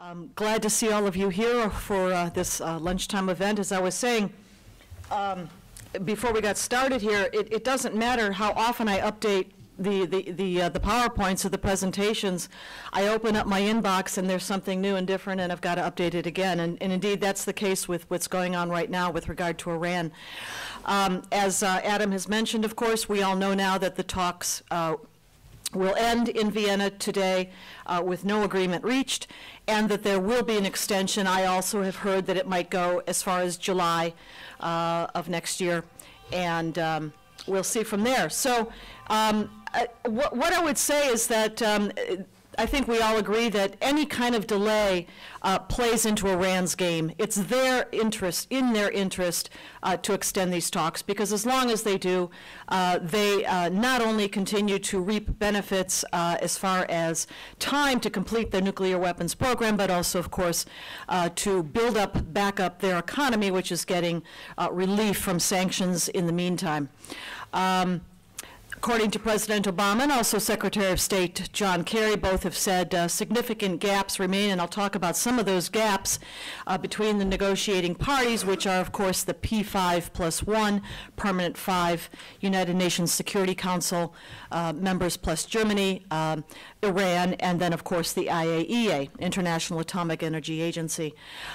I'm glad to see all of you here for this lunchtime event. As I was saying before we got started here, it doesn't matter how often I update the PowerPoints of the presentations. I open up my inbox and there's something new and different, and I've got to update it again. And indeed, that's the case with what's going on right now with regard to Iran. As Adam has mentioned, of course, we all know now that the talks will end in Vienna today with no agreement reached, and that there will be an extension. I also have heard that it might go as far as July of next year, and we'll see from there. So what I would say is that I think we all agree that any kind of delay plays into Iran's game. It's in their interest to extend these talks, because as long as they do, they not only continue to reap benefits as far as time to complete their nuclear weapons program, but also, of course, to build up, back up their economy, which is getting relief from sanctions in the meantime. According to President Obama and also Secretary of State John Kerry, both have said significant gaps remain, and I'll talk about some of those gaps between the negotiating parties, which are, of course, the P5 plus 1, Permanent 5, United Nations Security Council members plus Germany, Iran, and then, of course, the IAEA, International Atomic Energy Agency.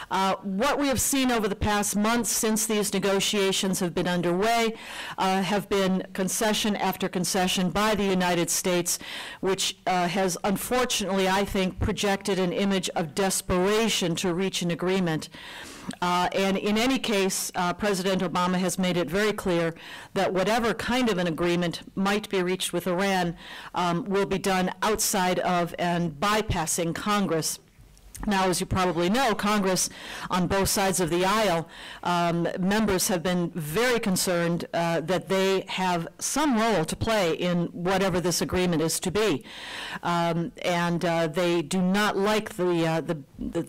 What we have seen over the past months since these negotiations have been underway have been concession after concession by the United States, which has unfortunately, I think, projected an image of desperation to reach an agreement. And in any case, President Obama has made it very clear that whatever kind of an agreement might be reached with Iran will be done outside of and bypassing Congress. Now, as you probably know, Congress on both sides of the aisle, members have been very concerned that they have some role to play in whatever this agreement is to be. And they do not like the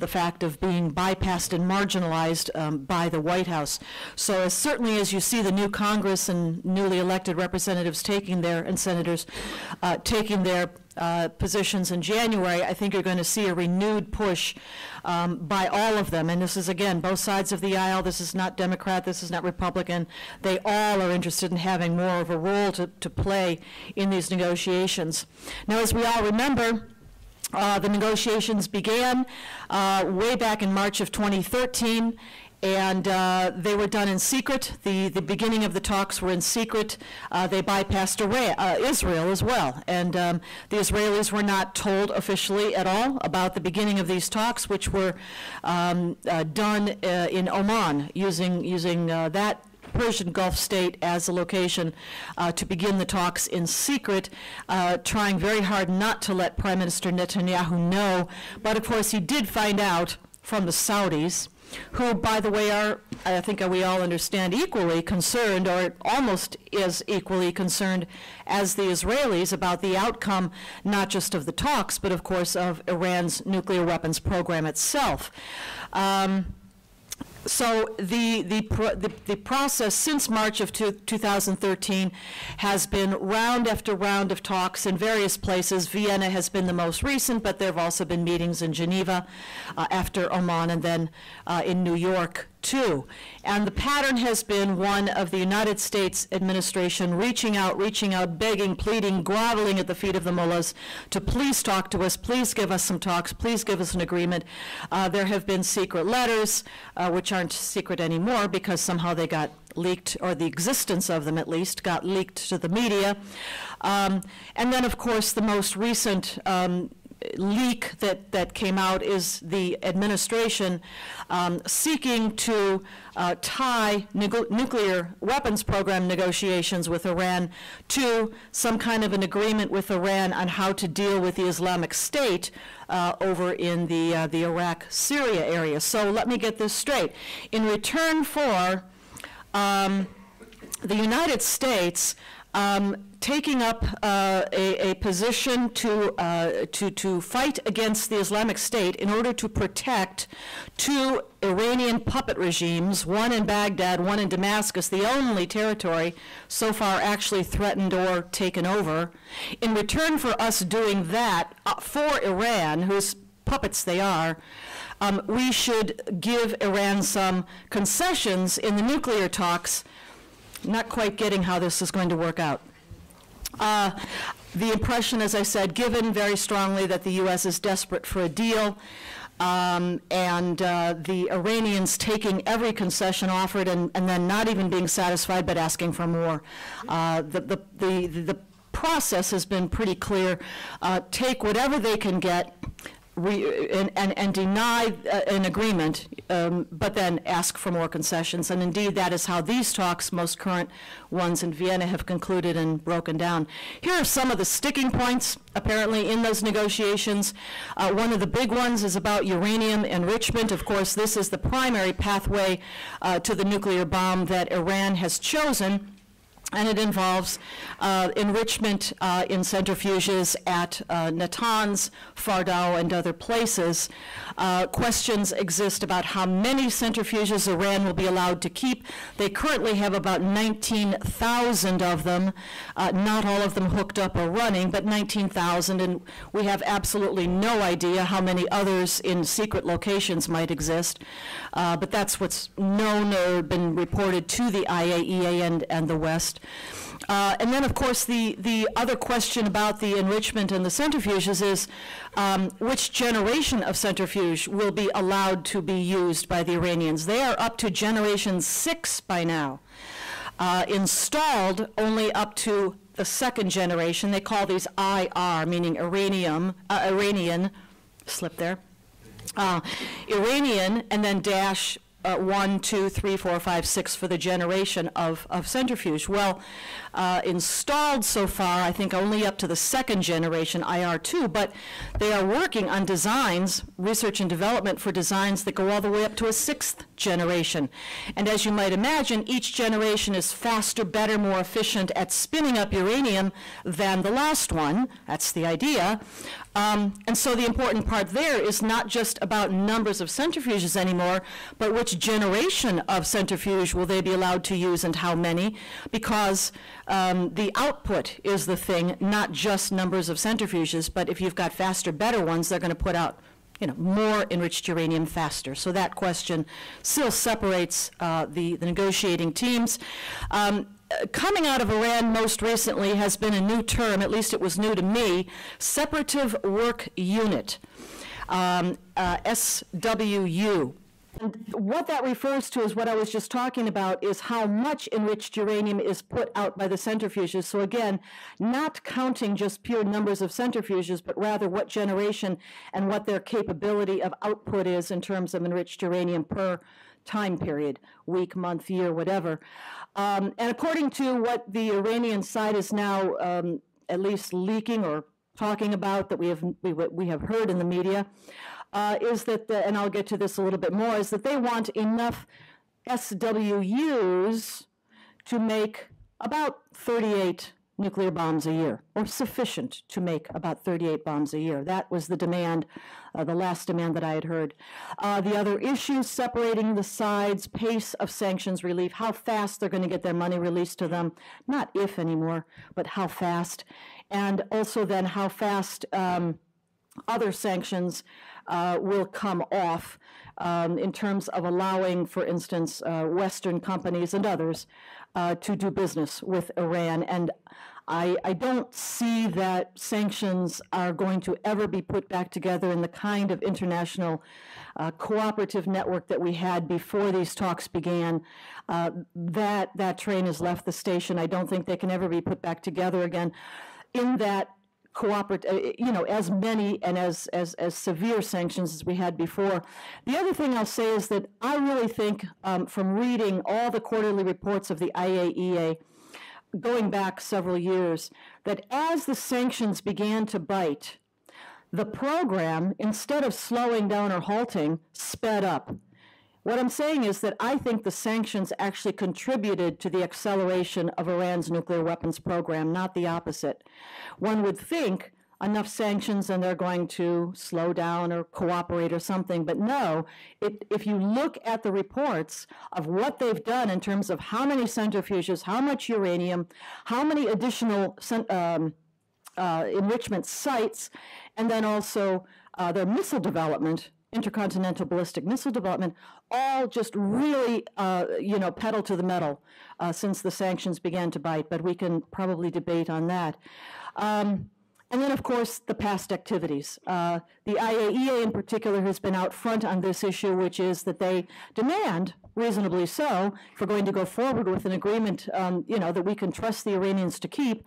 fact of being bypassed and marginalized by the White House. So as certainly as you see the new Congress and newly elected representatives taking their, and senators taking their positions in January, I think you're going to see a renewed push by all of them. And this is, again, both sides of the aisle. This is not Democrat. This is not Republican. They all are interested in having more of a role to play in these negotiations. Now, as we all remember, the negotiations began way back in March of 2013. And they were done in secret. The beginning of the talks were in secret. They bypassed Israel as well. And the Israelis were not told officially at all about the beginning of these talks, which were done in Oman, using that Persian Gulf state as a location to begin the talks in secret, trying very hard not to let Prime Minister Netanyahu know. But of course, he did find out from the Saudis, who, by the way, are, I think we all understand, equally concerned, or almost as equally concerned as the Israelis, about the outcome, not just of the talks, but of course of Iran's nuclear weapons program itself. So the process since March of 2013 has been round after round of talks in various places. Vienna has been the most recent, but there have also been meetings in Geneva after Oman, and then in New York too. And the pattern has been one of the United States administration reaching out, begging, pleading, groveling at the feet of the mullahs to please talk to us, please give us some talks, please give us an agreement. There have been secret letters, which aren't secret anymore because somehow they got leaked, or the existence of them at least got leaked to the media. And then, of course, the most recent leak that came out is the administration seeking to tie nuclear weapons program negotiations with Iran to some kind of an agreement with Iran on how to deal with the Islamic State over in the Iraq-Syria area. So let me get this straight. In return for the United States taking up a position to fight against the Islamic State in order to protect two Iranian puppet regimes, one in Baghdad, one in Damascus, the only territory so far actually threatened or taken over. In return for us doing that for Iran, who's puppets they are, we should give Iran some concessions in the nuclear talks. Not quite getting how this is going to work out. The impression, as I said, given very strongly that the U.S. is desperate for a deal, and the Iranians taking every concession offered and then not even being satisfied but asking for more. The process has been pretty clear. Take whatever they can get and deny an agreement, but then ask for more concessions. And indeed, that is how these talks, most current ones in Vienna, have concluded and broken down. Here are some of the sticking points, apparently, in those negotiations. One of the big ones is about uranium enrichment. Of course, this is the primary pathway to the nuclear bomb that Iran has chosen. And it involves enrichment in centrifuges at Natanz, Fordow, and other places. Questions exist about how many centrifuges Iran will be allowed to keep. They currently have about 19,000 of them, not all of them hooked up or running, but 19,000, and we have absolutely no idea how many others in secret locations might exist. But that's what's known or been reported to the IAEA and the West. And then, of course, the other question about the enrichment and the centrifuges is which generation of centrifuge will be allowed to be used by the Iranians. They are up to generation 6 by now, installed only up to the second generation. They call these IR, meaning uranium, Iranian, slip there, Iranian, and then dash 1, 2, 3, 4, 5, 6 for the generation of centrifuge. Well, installed so far, I think only up to the second generation, IR2, but they are working on designs, research and development for designs that go all the way up to a 6th generation. And as you might imagine, each generation is faster, better, more efficient at spinning up uranium than the last one. That's the idea. And so the important part there is not just about numbers of centrifuges anymore, but which generation of centrifuge will they be allowed to use and how many, because the output is the thing, not just numbers of centrifuges, but if you've got faster, better ones, they're going to put out, you know, more enriched uranium faster. So that question still separates the negotiating teams. Coming out of Iran most recently has been a new term, at least it was new to me, Separative Work Unit, SWU. And what that refers to is what I was just talking about, is how much enriched uranium is put out by the centrifuges. So again, not counting just pure numbers of centrifuges, but rather what generation and what their capability of output is in terms of enriched uranium per time period, week, month, year, whatever. And according to what the Iranian side is now at least leaking or talking about, that we have heard in the media, is that, and I'll get to this a little bit more, is that they want enough SWUs to make about 38 nuclear bombs a year, or sufficient to make about 38 bombs a year. That was the demand, the last demand that I had heard. The other issues, separating the sides, pace of sanctions relief, how fast they're going to get their money released to them, not if anymore, but how fast, and also then how fast other sanctions will come off in terms of allowing, for instance, Western companies and others to do business with Iran. And I don't see that sanctions are going to ever be put back together in the kind of international cooperative network that we had before these talks began. That train has left the station. I don't think they can ever be put back together again in that cooperative, you know, as many and as severe sanctions as we had before. The other thing I'll say is that I really think from reading all the quarterly reports of the IAEA, going back several years, that as the sanctions began to bite, the program, instead of slowing down or halting, sped up. What I'm saying is that I think the sanctions actually contributed to the acceleration of Iran's nuclear weapons program, not the opposite. One would think enough sanctions and they're going to slow down or cooperate or something, but no. If you look at the reports of what they've done in terms of how many centrifuges, how much uranium, how many additional enrichment sites, and then also their missile development, intercontinental ballistic missile development, all just really, you know, pedal to the metal since the sanctions began to bite, but we can probably debate on that. And then, of course, the past activities. The IAEA in particular has been out front on this issue, which is that they demand, reasonably so, if we're going to go forward with an agreement you know, that we can trust the Iranians to keep,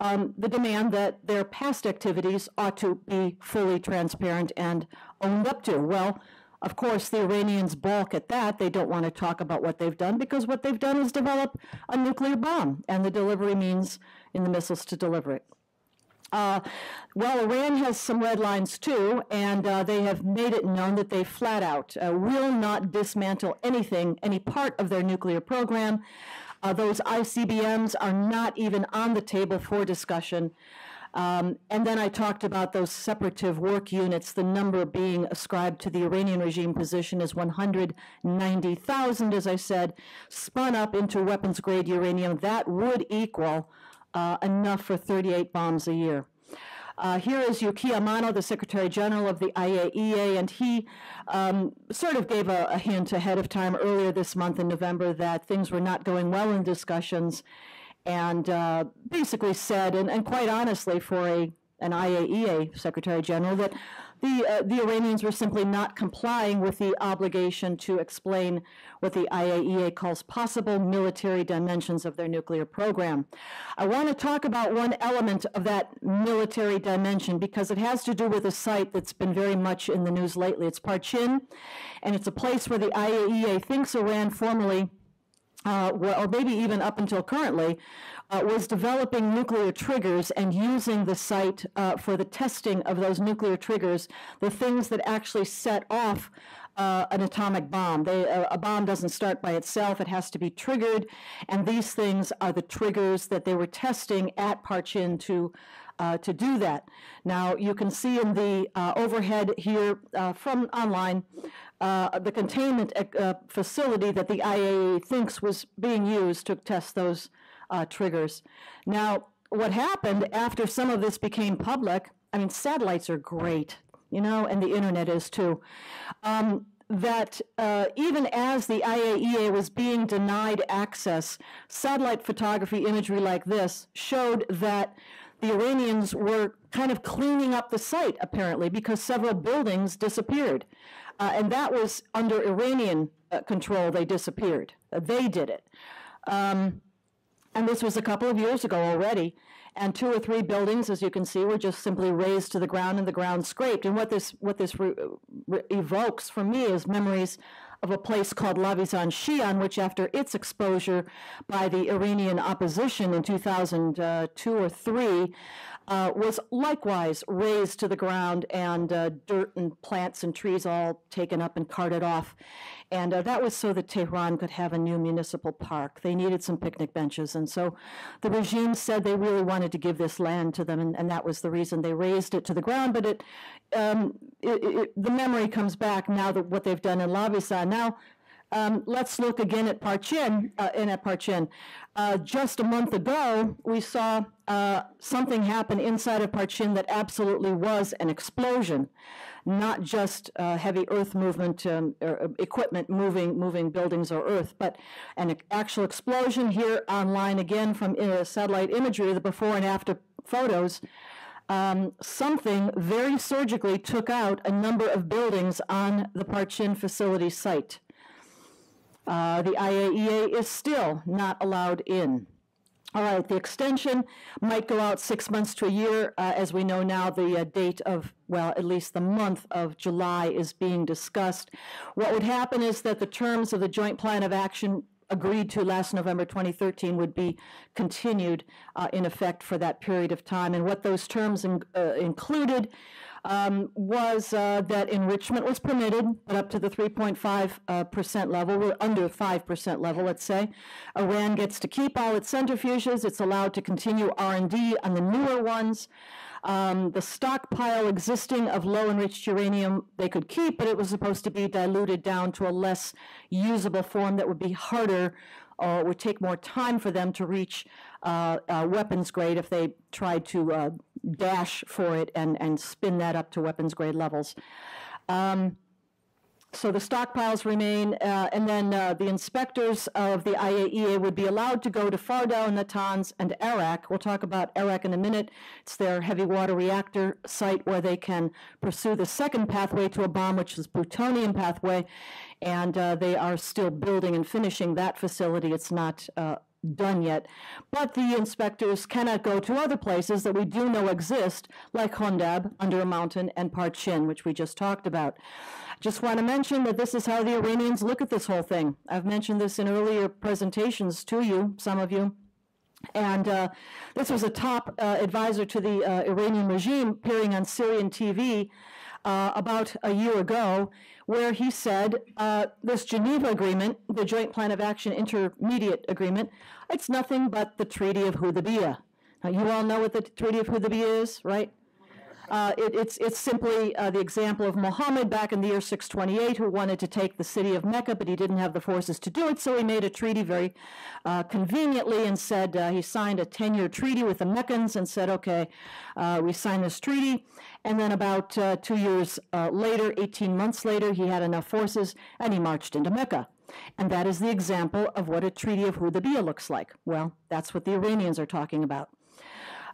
the demand that their past activities ought to be fully transparent and owned up to. Well, of course, the Iranians balk at that. They don't want to talk about what they've done, because what they've done is develop a nuclear bomb, and the delivery means in the missiles to deliver it. Well, Iran has some red lines too, and they have made it known that they flat out will not dismantle anything, any part of their nuclear program. Those ICBMs are not even on the table for discussion. And then I talked about those separative work units, the number being ascribed to the Iranian regime position is 190,000, as I said, spun up into weapons-grade uranium. That would equal enough for 38 bombs a year. Here is Yuki Amano, the Secretary General of the IAEA, and he sort of gave a hint ahead of time earlier this month in November that things were not going well in discussions, and basically said, and quite honestly for an IAEA Secretary General, that the Iranians were simply not complying with the obligation to explain what the IAEA calls possible military dimensions of their nuclear program. I want to talk about one element of that military dimension, because it has to do with a site that's been very much in the news lately. It's Parchin, and it's a place where the IAEA thinks Iran formerly, or maybe even up until currently, was developing nuclear triggers and using the site for the testing of those nuclear triggers, the things that actually set off an atomic bomb. A bomb doesn't start by itself, it has to be triggered, and these things are the triggers that they were testing at Parchin to do that. Now, you can see in the overhead here from online the containment facility that the IAEA thinks was being used to test those triggers. Now, what happened after some of this became public, I mean, satellites are great, you know, and the internet is too, that even as the IAEA was being denied access, satellite photography imagery like this showed that the Iranians were kind of cleaning up the site, apparently, because several buildings disappeared. And that was under Iranian control, they disappeared. They did it. And this was a couple of years ago already. And 2 or 3 buildings, as you can see, were just simply raised to the ground and the ground scraped. And what this evokes for me is memories of a place called Lavizan Shian, which after its exposure by the Iranian opposition in 2002 or 3 was likewise razed to the ground, and dirt and plants and trees all taken up and carted off. And that was so that Tehran could have a new municipal park. They needed some picnic benches, and so the regime said they really wanted to give this land to them, and that was the reason they razed it to the ground. But the memory comes back now that what they've done in Lavizan. Now, let's look again at Parchin. Just a month ago, we saw something happen inside of Parchin that absolutely was an explosion, not just heavy earth movement or equipment moving buildings or earth, but an actual explosion. Here online again from satellite imagery, the before and after photos. Something very surgically took out a number of buildings on the Parchin facility site. The IAEA is still not allowed in. All right, the extension might go out 6 months to a year. As we know now, the date of, well, at least the month of July is being discussed. What would happen is that the terms of the Joint Plan of Action agreed to last November 2013 would be continued in effect for that period of time. And what those terms included was that enrichment was permitted, but up to the 3.5% level. We're under 5% level, let's say. Iran gets to keep all its centrifuges. It's allowed to continue R&D on the newer ones. The stockpile existing of low-enriched uranium they could keep, but it was supposed to be diluted down to a less usable form that would be harder or would take more time for them to reach weapons grade if they tried to dash for it and spin that up to weapons grade levels. So the stockpiles remain, and then the inspectors of the IAEA would be allowed to go to Fordow, Natanz, and Arak. We'll talk about Arak in a minute. It's their heavy water reactor site where they can pursue the second pathway to a bomb, which is plutonium pathway, and they are still building and finishing that facility. It's not done yet. But the inspectors cannot go to other places that we do know exist, like Hondab, under a mountain, and Parchin, which we just talked about. Just want to mention that this is how the Iranians look at this whole thing. I've mentioned this in earlier presentations to you, some of you. And this was a top advisor to the Iranian regime appearing on Syrian TV about a year ago, where he said this Geneva Agreement, the Joint Plan of Action Intermediate Agreement, it's nothing but the Treaty of Hudaybiyyah. Now, you all know what the Treaty of Hudaybiyyah is, right? It's simply the example of Muhammad back in the year 628, who wanted to take the city of Mecca, but he didn't have the forces to do it, so he made a treaty very conveniently and said he signed a 10-year treaty with the Meccans and said, okay, we signed this treaty. And then about 2 years later, 18 months later, he had enough forces and he marched into Mecca. And that is the example of what a Treaty of Hudaybiyyah looks like. Well, that's what the Iranians are talking about.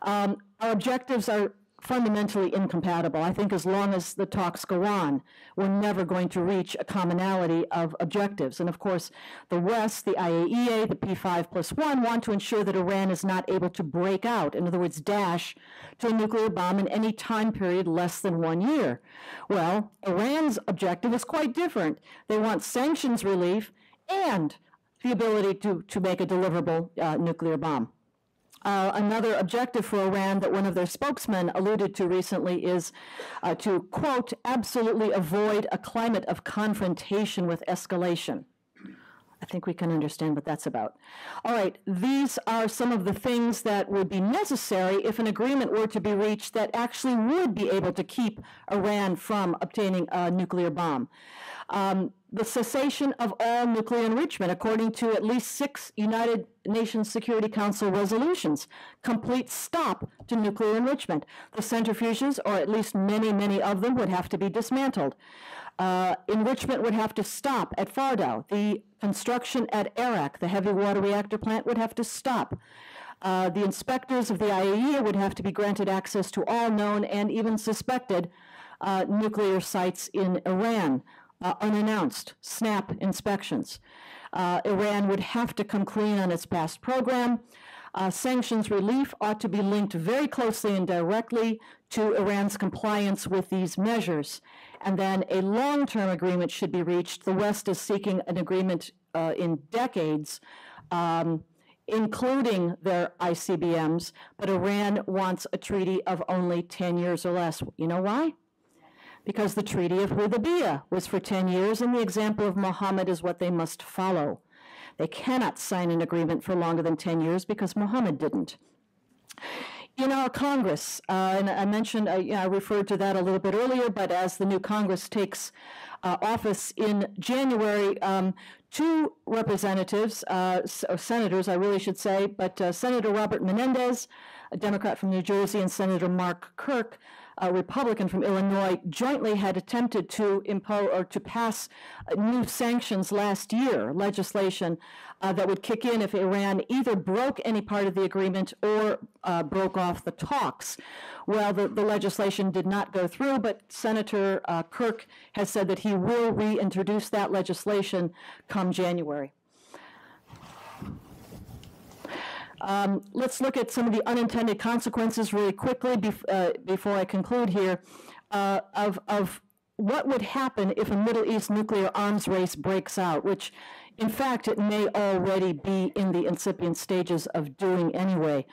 Our objectives are fundamentally incompatible. I think as long as the talks go on, we're never going to reach a commonality of objectives. And of course, the West, the IAEA, the P5 plus 1 want to ensure that Iran is not able to break out, in other words, dash to a nuclear bomb in any time period less than 1 year. Well, Iran's objective is quite different. They want sanctions relief and the ability to make a deliverable nuclear bomb. Another objective for Iran that one of their spokesmen alluded to recently is to, quote, absolutely avoid a climate of confrontation with escalation. I think we can understand what that's about. All right, these are some of the things that would be necessary if an agreement were to be reached that actually would be able to keep Iran from obtaining a nuclear bomb. The cessation of all nuclear enrichment, according to at least 6 United Nations Security Council resolutions, complete stop to nuclear enrichment. The centrifuges, or at least many, many of them, would have to be dismantled. Enrichment would have to stop at Fordow. The construction at Arak, the heavy water reactor plant, would have to stop. The inspectors of the IAEA would have to be granted access to all known and even suspected nuclear sites in Iran. Unannounced snap inspections. Iran would have to come clean on its past program. Sanctions relief ought to be linked very closely and directly to Iran's compliance with these measures. And then a long-term agreement should be reached. The West is seeking an agreement in decades, including their ICBMs, but Iran wants a treaty of only 10 years or less. You know why? Because the Treaty of Hudaybiyyah was for 10 years, and the example of Muhammad is what they must follow. They cannot sign an agreement for longer than 10 years because Muhammad didn't. In our Congress, and I mentioned, I referred to that a little bit earlier, but as the new Congress takes office in January, 2 representatives, or senators, I really should say, but Senator Robert Menendez, a Democrat from New Jersey, and Senator Mark Kirk, a Republican from Illinois, jointly had attempted to impose or to pass new sanctions last year, legislation that would kick in if Iran either broke any part of the agreement or broke off the talks. Well, the legislation did not go through, but Senator Kirk has said that he will reintroduce that legislation come January. Let's look at some of the unintended consequences really quickly before I conclude here of what would happen if a Middle East nuclear arms race breaks out, which in fact it may already be in the incipient stages of doing anyway.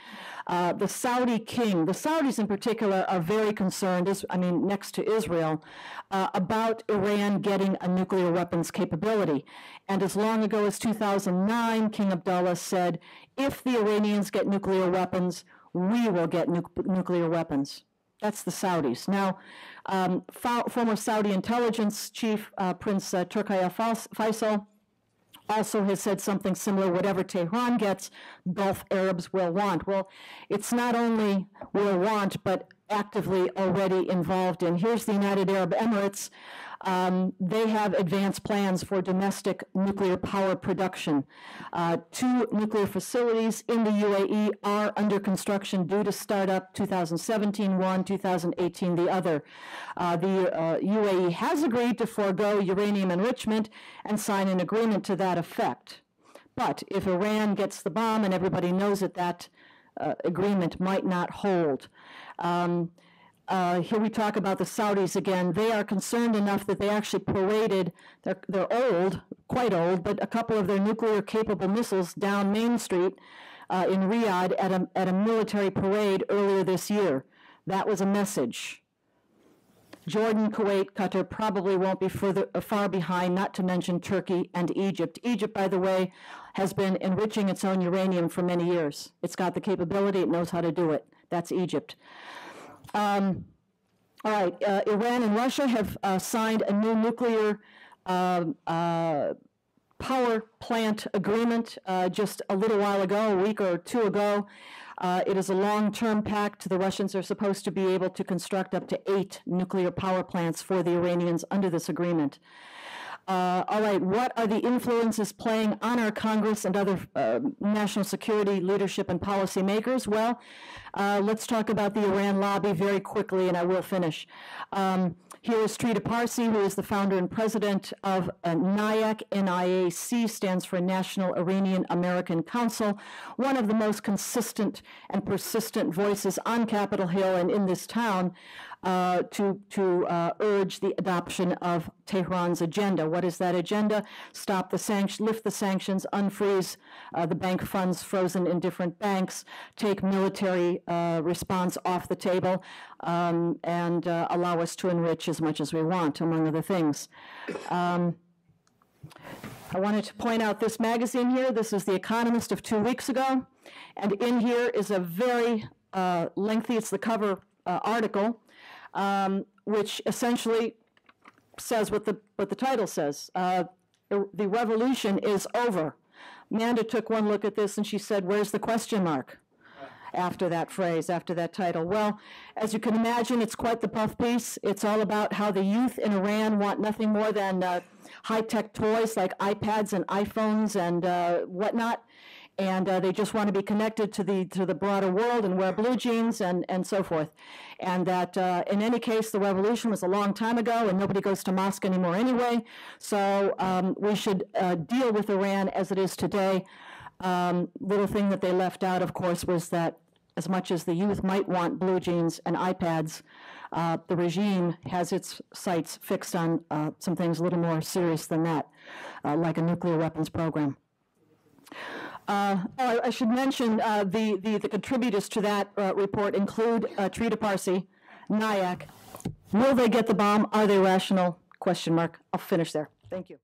The Saudi king, the Saudis in particular, are very concerned, next to Israel, about Iran getting a nuclear weapons capability. And as long ago as 2009, King Abdullah said, if the Iranians get nuclear weapons, we will get nuclear weapons. That's the Saudis. Now, former Saudi intelligence chief, Prince Turki Al Faisal, also has said something similar: whatever Tehran gets, Gulf Arabs will want. Well, it's not only will want, but actively already involved in. Here's the United Arab Emirates. They have advanced plans for domestic nuclear power production. 2 nuclear facilities in the UAE are under construction, due to start up 2017 one, 2018 the other. The UAE has agreed to forego uranium enrichment and sign an agreement to that effect. But if Iran gets the bomb, and everybody knows that that agreement might not hold. Here we talk about the Saudis again. They are concerned enough that they actually paraded, they're old, quite old, but a couple of their nuclear-capable missiles down Main Street in Riyadh at a military parade earlier this year. That was a message. Jordan, Kuwait, Qatar probably won't be far behind, not to mention Turkey and Egypt. Egypt, by the way, has been enriching its own uranium for many years. It's got the capability, it knows how to do it. That's Egypt. All right, Iran and Russia have signed a new nuclear power plant agreement just a little while ago, a week or two ago. It is a long-term pact. The Russians are supposed to be able to construct up to 8 nuclear power plants for the Iranians under this agreement. All right, what are the influences playing on our Congress and other national security leadership and policymakers? Well, let's talk about the Iran lobby very quickly, and I will finish. Here is Trita Parsi, who is the founder and president of NIAC. NIAC stands for National Iranian American Council, one of the most consistent and persistent voices on Capitol Hill and in this town to urge the adoption of Tehran's agenda. What is that agenda? Stop the sanctions, lift the sanctions, unfreeze the bank funds frozen in different banks, take military response off the table, and allow us to enrich as much as we want, among other things. I wanted to point out this magazine here. This is The Economist of 2 weeks ago. And in here is a very lengthy, it's the cover article, which essentially says what the title says. The revolution is over. Manda took one look at this and she said, "Where's the question mark?" After that phrase, after that title. Well, as you can imagine, it's quite the puff piece. It's all about how the youth in Iran want nothing more than high-tech toys like iPads and iPhones and whatnot, and they just want to be connected to the broader world and wear blue jeans and so forth. And that, in any case, the revolution was a long time ago, and nobody goes to mosque anymore anyway, so we should deal with Iran as it is today. Little thing that they left out, of course, was that as much as the youth might want blue jeans and iPads, the regime has its sights fixed on some things a little more serious than that, like a nuclear weapons program. I should mention the contributors to that report include Trita Parsi, NIAC. Will they get the bomb? Are they rational? Question mark. I'll finish there. Thank you.